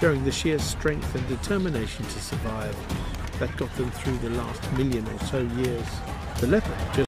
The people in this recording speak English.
showing the sheer strength and determination to survive that got them through the last million or so years. The leopard just